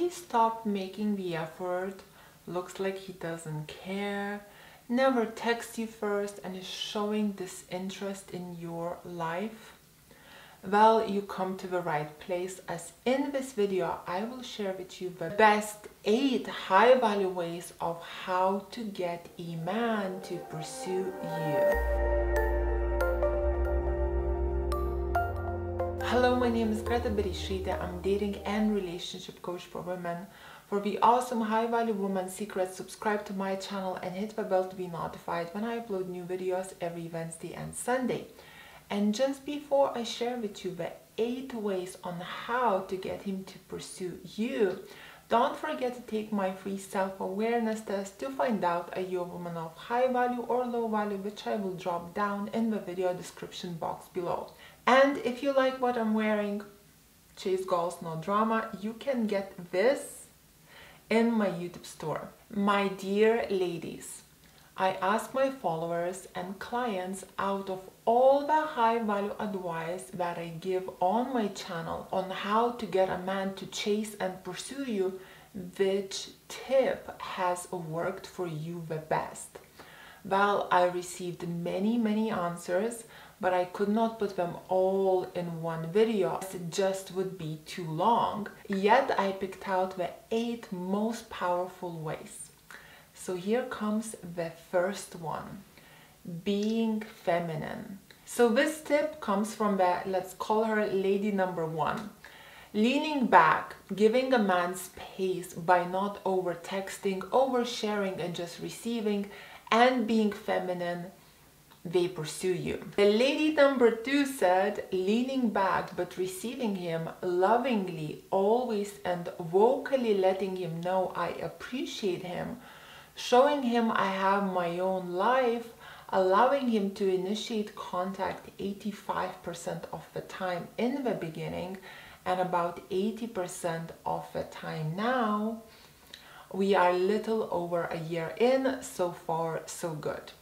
he stopped making the effort, looks like he doesn't care, never texts you first and is showing disinterest in your life? Well, you come to the right place, as in this video I will share with you the best 8 high-value ways of how to get a man to pursue you. Hello, my name is Greta Bereisaite. I'm dating and relationship coach for women. For the awesome high-value woman secrets, subscribe to my channel and hit the bell to be notified when I upload new videos every Wednesday and Sunday. And just before I share with you the 8 ways on how to get him to pursue you, don't forget to take my free self-awareness test to find out are you a woman of high value or low value, which I will drop down in the video description box below. And if you like what I'm wearing, chase goals, no drama, you can get this in my YouTube store. My dear ladies, I ask my followers and clients, out of all the high-value advice that I give on my channel on how to get a man to chase and pursue you, which tip has worked for you the best? Well, I received many answers, but I could not put them all in one video, as it just would be too long. Yet I picked out the 8 most powerful ways. So here comes the first one. Being feminine. So this tip comes from the, let's call her lady number 1. Leaning back, giving a man space by not over texting, oversharing and just receiving, and being feminine, they pursue you. The lady number 2 said, leaning back but receiving him lovingly, always and vocally letting him know I appreciate him, showing him I have my own life, allowing him to initiate contact 85% of the time in the beginning and about 80% of the time now. We are little over a year in, so far so good.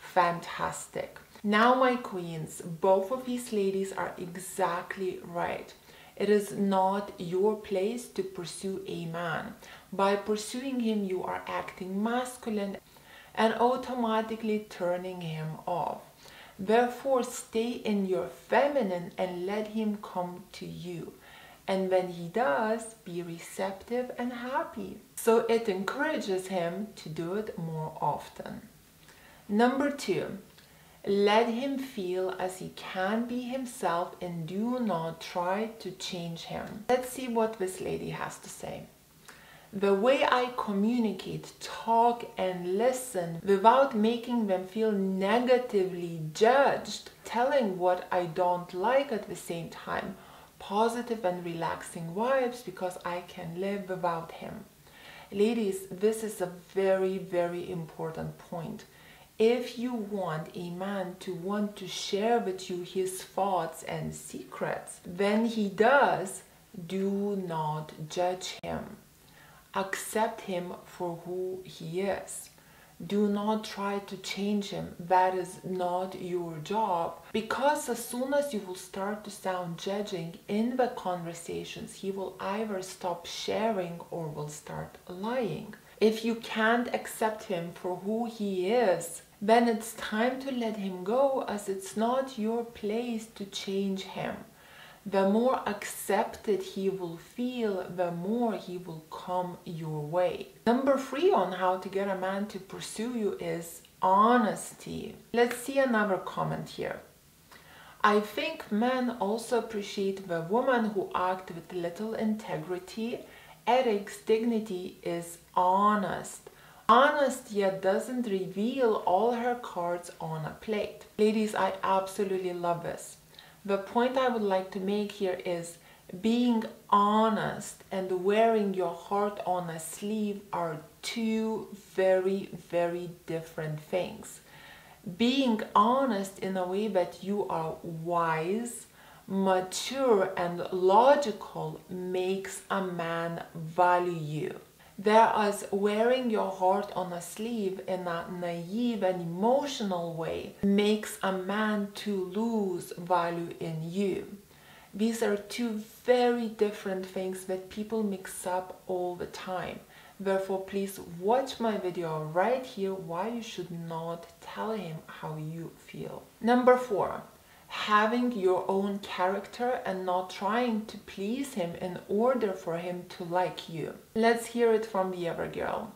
Fantastic. Now my queens, both of these ladies are exactly right. It is not your place to pursue a man. By pursuing him, you are acting masculine and automatically turning him off. Therefore, stay in your feminine and let him come to you. And when he does, be receptive and happy. So it encourages him to do it more often. Number 2, let him feel as he can be himself and do not try to change him. Let's see what this lady has to say. The way I communicate, talk and listen without making them feel negatively judged, telling what I don't like at the same time, positive and relaxing vibes because I can live without him. Ladies, this is a very important point. If you want a man to want to share with you his thoughts and secrets, when he does, do not judge him. Accept him for who he is. Do not try to change him. That is not your job. Because as soon as you will start to sound judging in the conversations, he will either stop sharing or will start lying. If you can't accept him for who he is, then it's time to let him go, as it's not your place to change him. The more accepted he will feel, the more he will come your way. Number 3 on how to get a man to pursue you is honesty. Let's see another comment here. I think men also appreciate the woman who acts with little integrity, ethics, dignity, is honest. Honest yet doesn't reveal all her cards on a plate. Ladies, I absolutely love this. The point I would like to make here is being honest and wearing your heart on a sleeve are 2 very different things. Being honest in a way that you are wise, mature and logical makes a man value you. Whereas wearing your heart on a sleeve in a naive and emotional way makes a man to lose value in you. These are two very different things that people mix up all the time. Therefore, please watch my video right here why you should not tell him how you feel. Number 4, having your own character and not trying to please him in order for him to like you. Let's hear it from the other girl.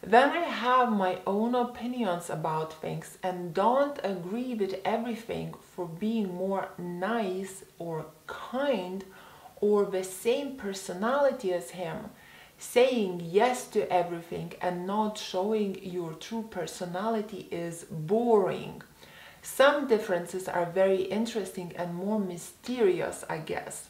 Then I have my own opinions about things and don't agree with everything for being more nice or kind or the same personality as him, saying yes to everything and not showing your true personality is boring. Some differences are very interesting and more mysterious, I guess.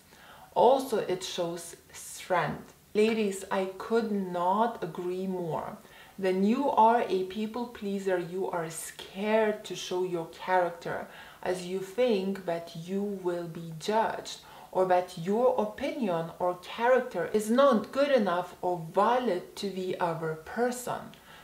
Also, it shows strength. Ladies, I could not agree more. When you are a people pleaser, you are scared to show your character, as you think that you will be judged, or that your opinion or character is not good enough or valid to the other person.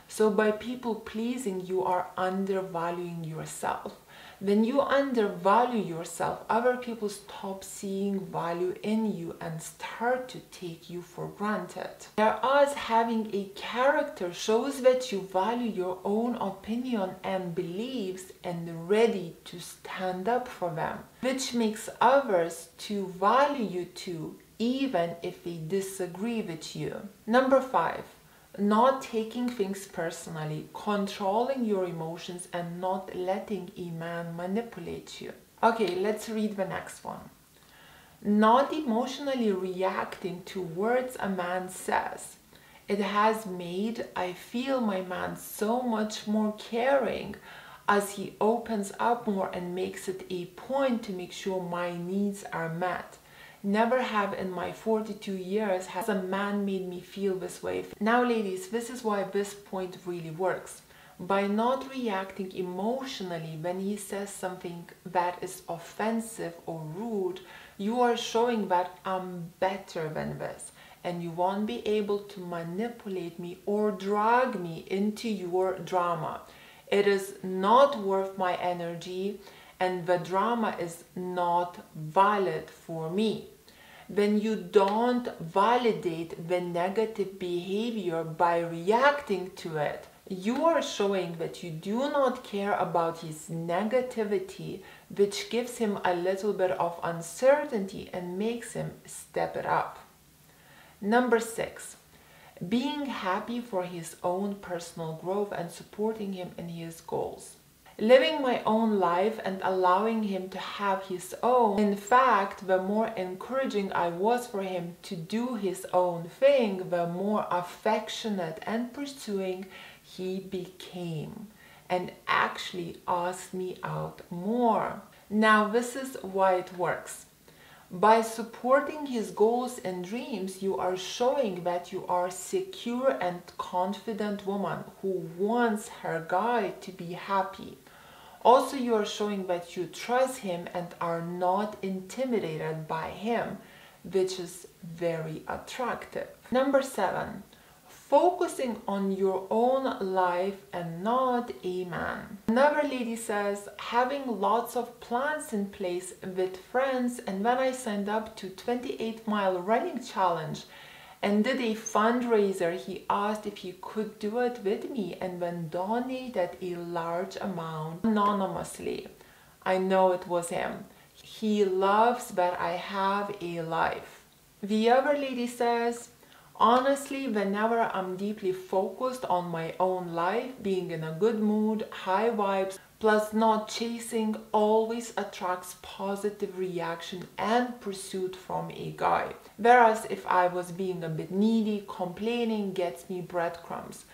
So by people pleasing, you are undervaluing yourself. When you undervalue yourself, other people stop seeing value in you and start to take you for granted. Whereas having a character shows that you value your own opinion and beliefs and ready to stand up for them, which makes others to value you too, even if they disagree with you. Number 5. Not taking things personally, controlling your emotions and not letting a man manipulate you. Okay, let's read the next one. Not emotionally reacting to words a man says. It has made I feel my man so much more caring as he opens up more and makes it a point to make sure my needs are met. Never have in my 42 years has a man made me feel this way. Now ladies, this is why this point really works. By not reacting emotionally when he says something that is offensive or rude, you are showing that I'm better than this and you won't be able to manipulate me or drag me into your drama. It is not worth my energy and the drama is not valid for me. When you don't validate the negative behavior by reacting to it, you are showing that you do not care about his negativity, which gives him a little bit of uncertainty and makes him step it up. Number 6, being happy for his own personal growth and supporting him in his goals. Living my own life and allowing him to have his own. In fact, the more encouraging I was for him to do his own thing, the more affectionate and pursuing he became and actually asked me out more. Now, this is why it works. By supporting his goals and dreams, you are showing that you are a secure and confident woman who wants her guy to be happy. Also, you are showing that you trust him and are not intimidated by him, which is very attractive. Number 7, focusing on your own life and not a man. Another lady says, having lots of plans in place with friends, and when I signed up to 28-mile running challenge and did a fundraiser, he asked if he could do it with me and then donated a large amount anonymously. I know it was him. He loves that I have a life. The other lady says, honestly, whenever I'm deeply focused on my own life, being in a good mood, high vibes, plus not chasing, always attracts positive reaction and pursuit from a guy. Whereas if I was being a bit needy, complaining gets me breadcrumbs.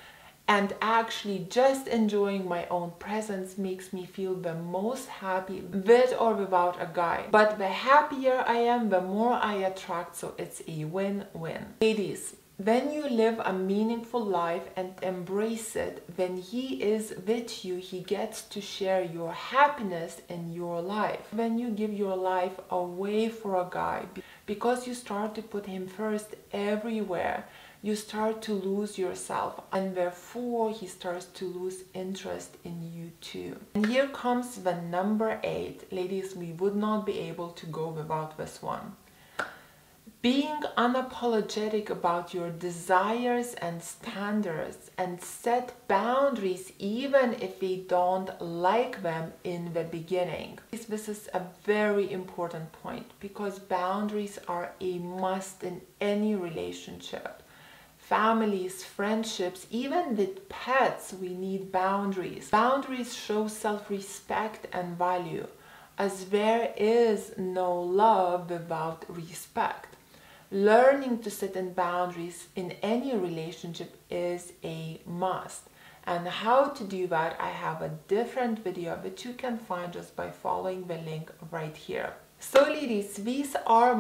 And actually just enjoying my own presence makes me feel the most happy with or without a guy. But the happier I am, the more I attract, so it's a win-win. Ladies, when you live a meaningful life and embrace it, when he is with you, he gets to share your happiness in your life. When you give your life away for a guy, because you start to put him first everywhere, you start to lose yourself, and therefore he starts to lose interest in you too. And here comes the number 8. Ladies, we would not be able to go without this one. Being unapologetic about your desires and standards and set boundaries even if we don't like them in the beginning. This is a very important point because boundaries are a must in any relationship. Families, friendships, even with pets, we need boundaries. Boundaries show self-respect and value, as there is no love without respect. Learning to set in boundaries in any relationship is a must. And how to do that, I have a different video that you can find just by following the link right here. So ladies, these are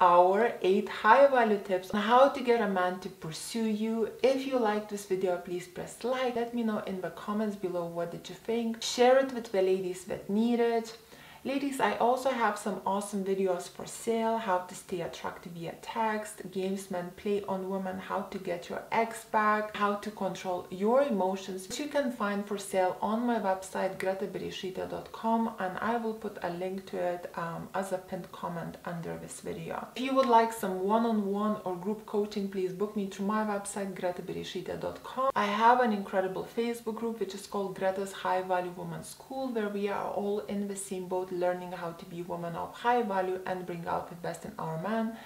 our 8 high value tips on how to get a man to pursue you. If you liked this video, please press like. Let me know in the comments below what did you think. Share it with the ladies that need it. Ladies, I also have some awesome videos for sale: how to stay attractive via text, games men play on women, how to get your ex back, how to control your emotions, which you can find for sale on my website gretabereisaite.com, and I will put a link to it as a pinned comment under this video. If you would like some one-on-one or group coaching, please book me through my website gretabereisaite.com. I have an incredible Facebook group which is called Greta's High Value Woman School, where we are all in the same boat, learning how to be a woman of high value and bring out the best in our man.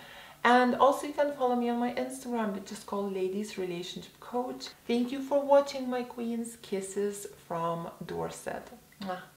And also you can follow me on my Instagram, which is called Ladies Relationship Coach. Thank you for watching, my queens. Kisses from Dorset. Mwah.